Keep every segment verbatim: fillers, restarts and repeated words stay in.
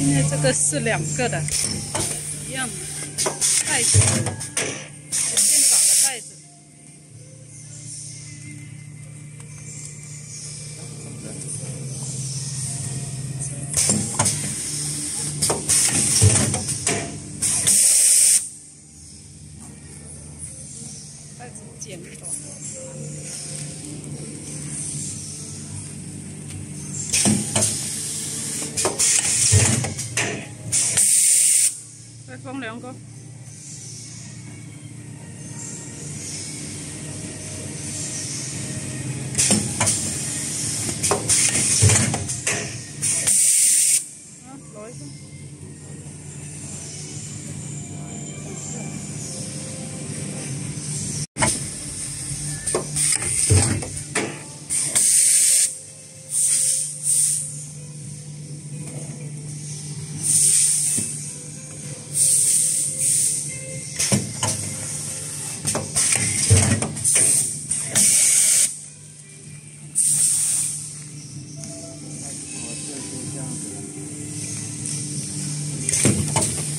因为这个是两个的，一样的袋子，现找的袋子。袋子剪不断。 放两个，啊，来一个，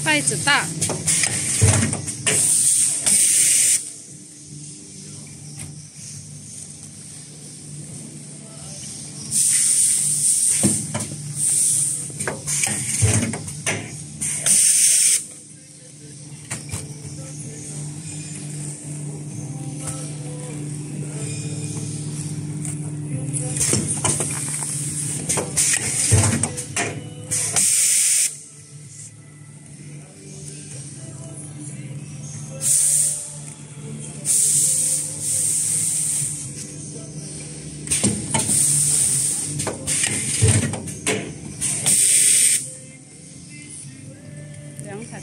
袋子大，两台。